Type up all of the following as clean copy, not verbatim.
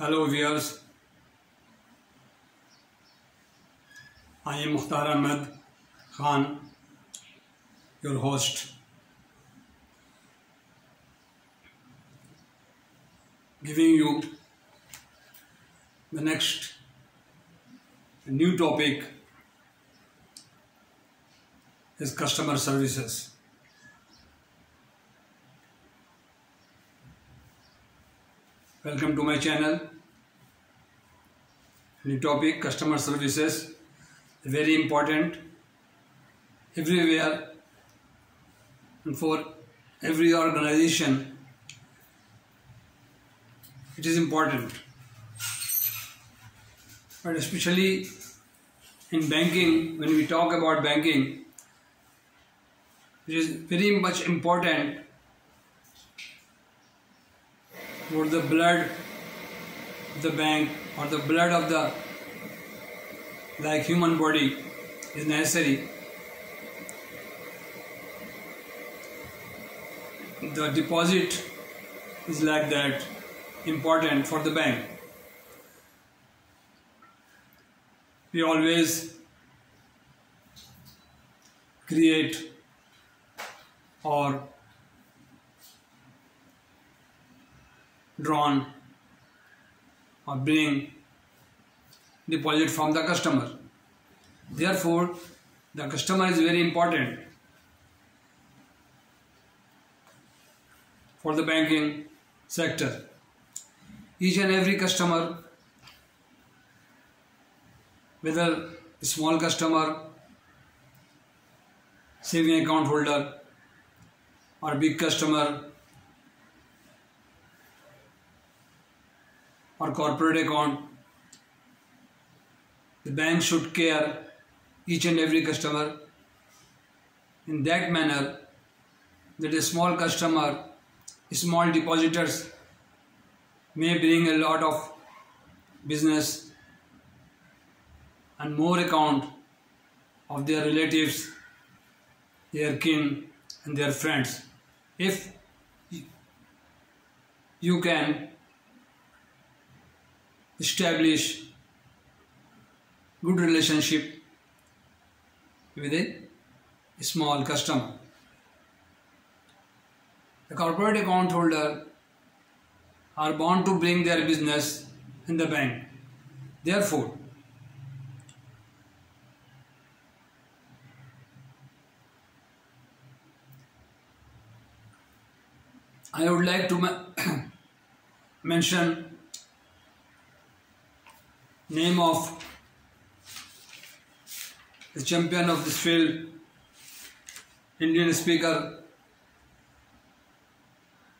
Hello viewers, I am Mukhtar Ahmed Khan, your host, giving you the next new topic is customer services. Welcome to my channel. New topic, customer services, very important everywhere and for every organization. It is important, but especially in banking, when we talk about banking, it is very much important for the blood of the bank, or the blood of the human body is necessary. The deposit is like that important for the bank. We always create or drawn or bring deposit from the customer. Therefore, the customer is very important for the banking sector. Each and every customer, whether small customer, saving account holder, or big customer, or corporate account, the bank should care each and every customer in that manner that a small customer, small depositors may bring a lot of business and more account of their relatives, their kin and their friends. If you can establish good relationship with a small customer. The corporate account holder are bound to bring their business in the bank. Therefore, I would like to mention name of the champion of this field, Indian speaker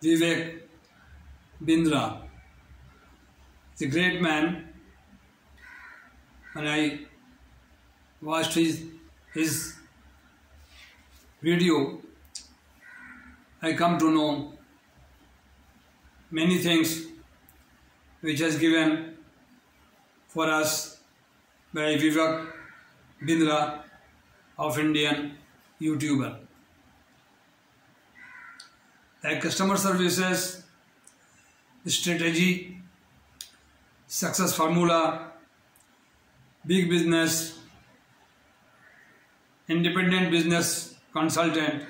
Vivek Bindra. He's a great man, and I watched his video. I come to know many things which has given for us by Vivek Bindra of Indian YouTuber. Like customer services, strategy, success formula, big business, independent business consultant,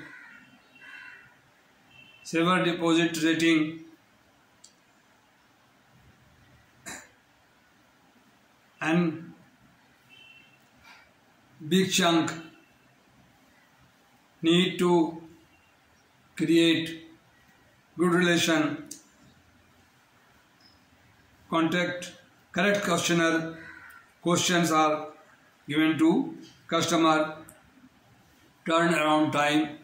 saver deposit rating, and big chunk need to create good relation, contact, correct questionnaire, questions are given to customer, turnaround time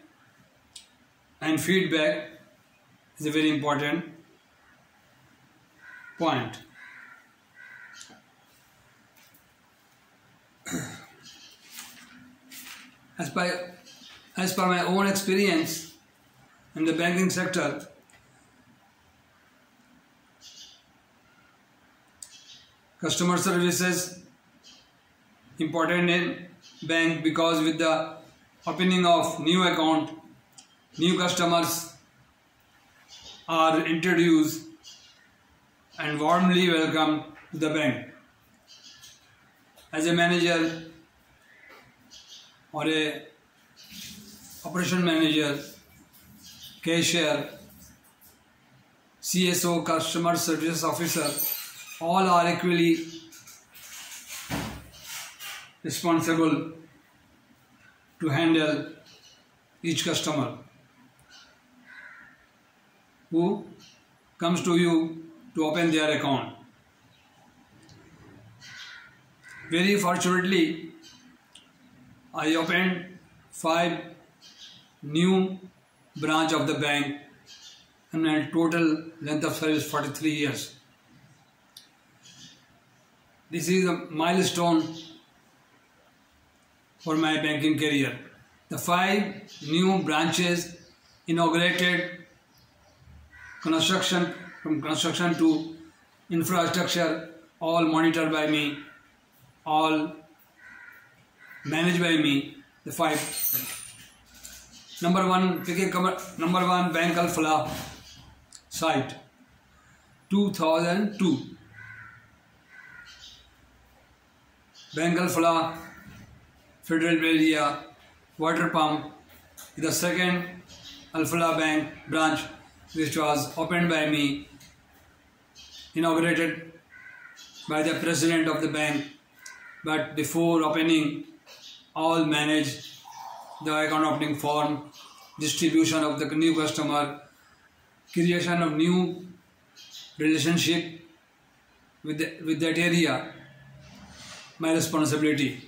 and feedback is a very important point. As per my own experience in the banking sector, customer services important in bank, because with the opening of new account, new customers are introduced and warmly welcome to the bank. As a manager or a operation manager, cashier, CSO, customer service officer, all are equally responsible to handle each customer who comes to you to open their account. Very fortunately, I opened 5 new branch of the bank and a total length of service 43 years. This is a milestone for my banking career. The 5 new branches inaugurated from construction to infrastructure, all monitored by me, all managed by me. The 5. Number 1, number 1 Bank Alfalah site, 2002. Bank Alfalah, Federal Area, Water Pump, the 2nd Alfalah Bank branch, which was opened by me, inaugurated by the president of the bank, but before opening, all managed the account opening form, distribution of the new customer, creation of new relationship with that area. My responsibility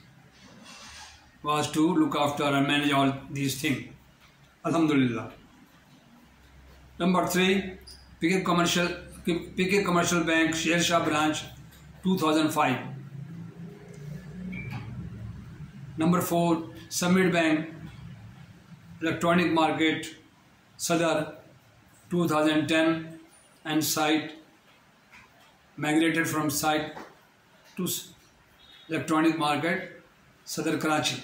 was to look after and manage all these things. Alhamdulillah. Number 3, PK Commercial Bank, Shershah branch, 2005. Number 4, Summit Bank, Electronic Market, Sadar, 2010, and site migrated from site to Electronic Market, Sadar Karachi.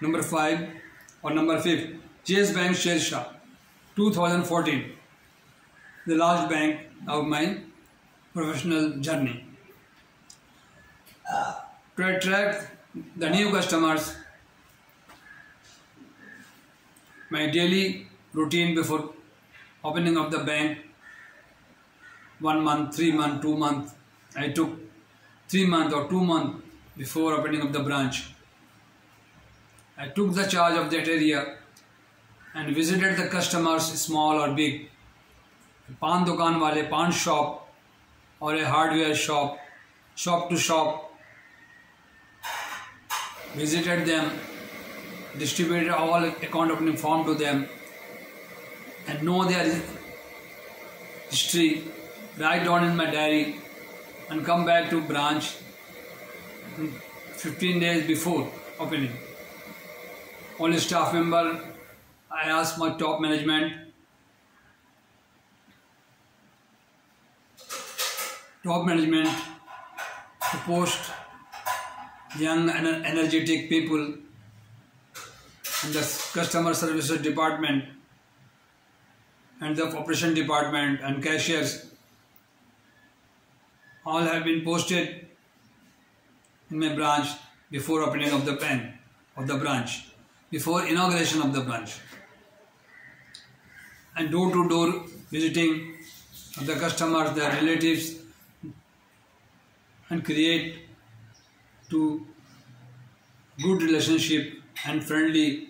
Number 5, JS Bank, Shershah, 2014, the large bank of my professional journey. To attract the new customers, my daily routine before opening of the bank, 1 month, 3 month, 2 month, I took 3 month or 2 month before opening of the branch. I took the charge of that area and visited the customers, small or big, a pan dukan wale, pan shop or a hardware shop, shop to shop, visited them, distributed all account opening form to them and know their history, write down in my diary and come back to branch 15 days before opening. All staff member, I asked my top management, to post young and energetic people in the customer services department and the operation department and cashiers. All have been posted in my branch before opening of the bank, of the branch, before inauguration of the branch. And door-to-door visiting of the customers, their relatives, and create to good relationship and friendly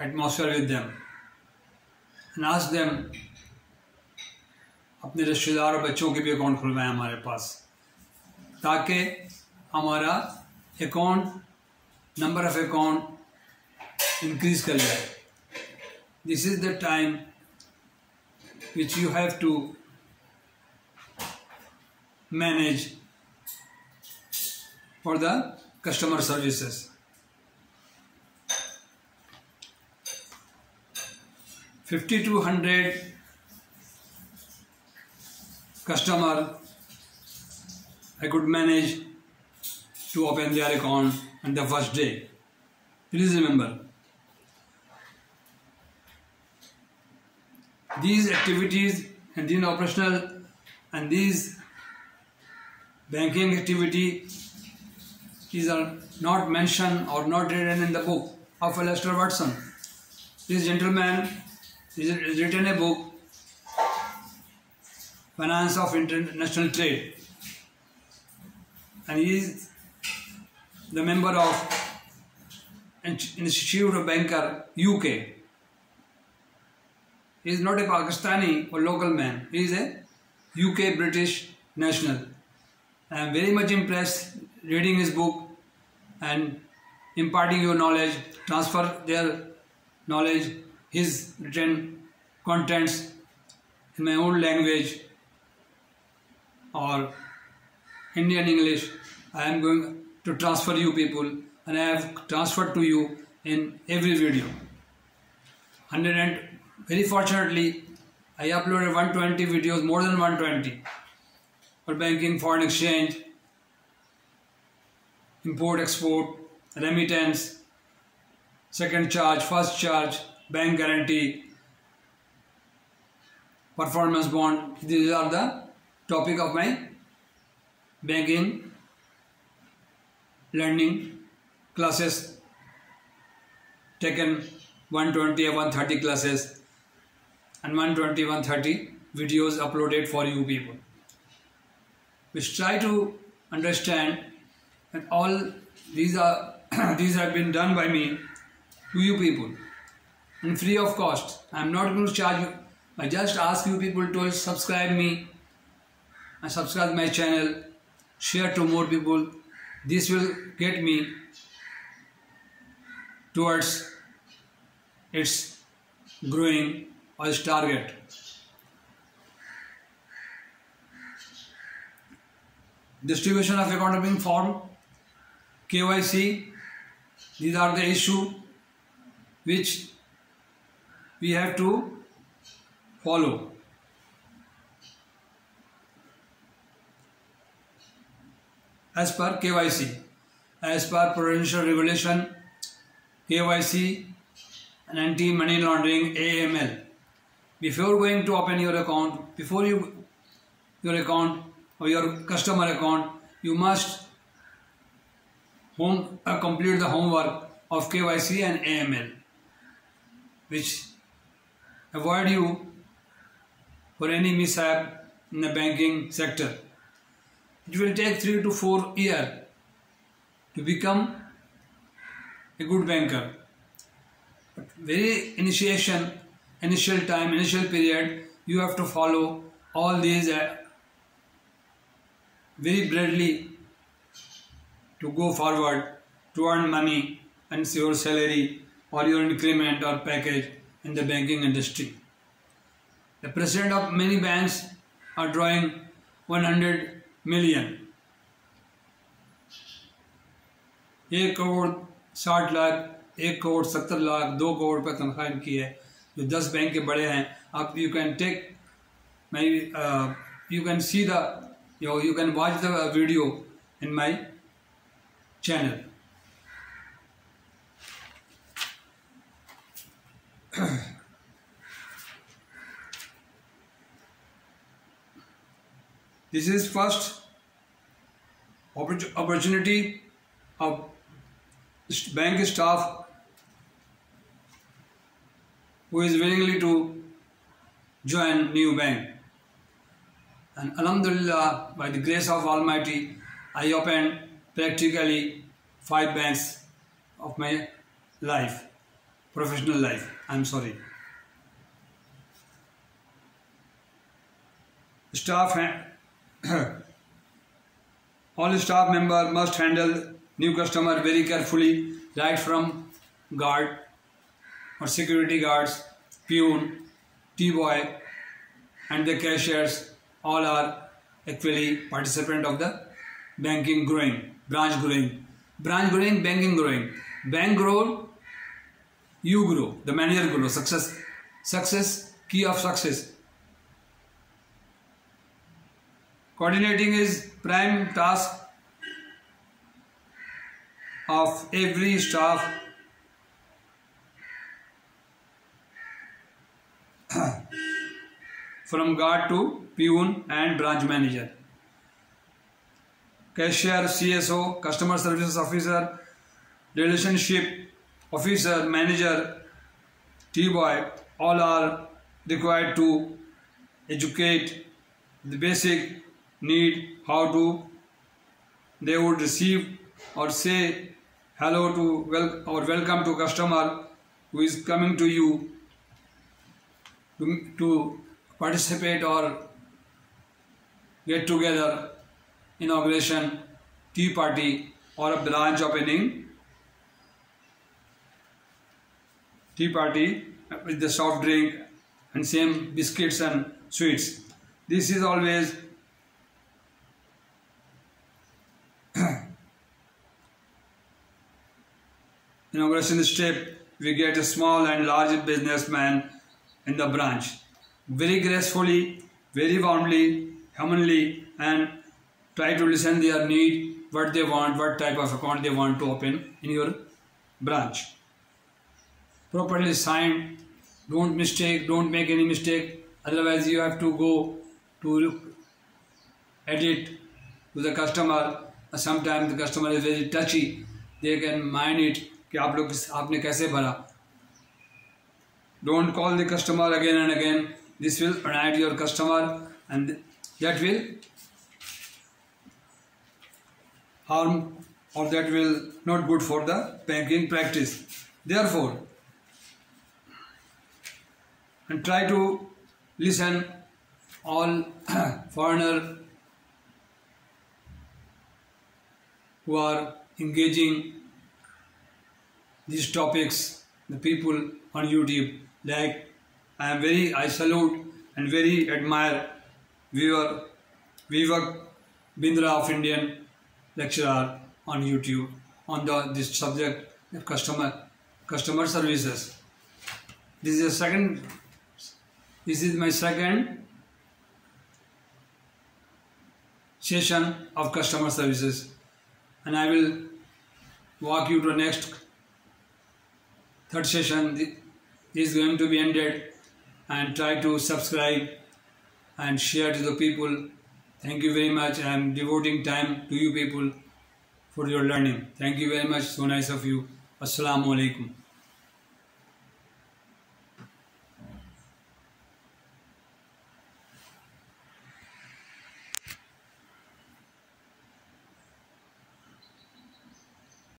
atmosphere with them. And ask them, अपने रिश्तेदार और बच्चों के भी account खुलवाएं हमारे पास, ताकि हमारा account number of account increase कर जाए. This is the time which you have to manage for the customer services. 5,200 customer I could manage to open their account on the first day. Please remember, these activities and then operational, and these banking activity is not mentioned or not written in the book of Alastair Watson. This gentleman has written a book, Finance of International Trade, and he is the member of Institute of Banker UK. He is not a Pakistani or local man. He is a UK British national. I am very much impressed reading his book and imparting your knowledge, transfer their knowledge, his written contents in my own language or Indian English. I am going to transfer you people, and I have transferred to you in every video. Very fortunately, I uploaded 120 videos, more than 120, for banking, foreign exchange, import, export, remittance, second charge, first charge, bank guarantee, performance bond. These are the topic of my banking learning classes, taken 120 or 130 classes and 120, 130 videos uploaded for you people, which try to understand, and all these are these have been done by me to you people and free of cost. I am not going to charge you. I just ask you people to subscribe me and subscribe my channel, share to more people. This will get me towards its growing or its target. Distribution of accounting form, KYC, these are the issue which we have to follow. As per KYC, as per prudential regulation, KYC and anti-money laundering, AML. Before going to open your account, before your account or your customer account, you must complete the homework of KYC and AML, which avoid you for any mishap in the banking sector. It will take 3 to 4 years to become a good banker. But very initial time, initial period, you have to follow all these very bravely to go forward, to earn money and see your salary or your increment or package in the banking industry. The president of many banks are drawing 100 million, 1 crore 60 lakh, 1 crore 70 lakh, 2 crore पर तनख्वाह इनकी है जो 10 bank के बड़े हैं. आप you can watch the video in my channel. This is first opportunity of bank staff who is willingly to join new bank. And Alhamdulillah, by the grace of Almighty, I opened practically 5 banks of my life, professional life. I'm sorry. All staff members must handle new customer very carefully, right from guard or security guards, peon, T-boy, and the cashiers. All are actually participant of the banking growing, branch growing, banking growing. Bank grow, you grow. The manager grow. Success, key of success. Coordinating is prime task of every staff. from guard to peon and branch manager, cashier, CSO, customer services officer, relationship officer, manager, T-boy, all are required to educate the basic need how to they would receive or say hello to welcome to customer who is coming to you to participate or get together, inauguration, tea party or a branch opening, tea party with the soft drink and same biscuits and sweets. This is always inauguration step. We get a small and large businessman in the branch, very gracefully, very warmly, humanly, and try to listen their need, what they want, what type of account they want to open in your branch. Properly signed. Don't make any mistake, otherwise you have to go to edit to the customer. Sometimes the customer is very touchy, they can mind it कि आप लोग आपने कैसे भरा. Don't call the customer again and again. This will annoy your customer and that will harm or that will not good for the banking practice. Therefore, and try to listen all foreigners who are engaging these topics, the people on YouTube. Like I salute and very admire Vivek Bindra of Indian lecturer on YouTube on this subject of customer services. This is my second session of customer services, and I will walk you to the next third session. This is going to be ended, and try to subscribe and share to the people. Thank you very much. I am devoting time to you people for your learning. Thank you very much. So nice of you. Assalamu alaikum.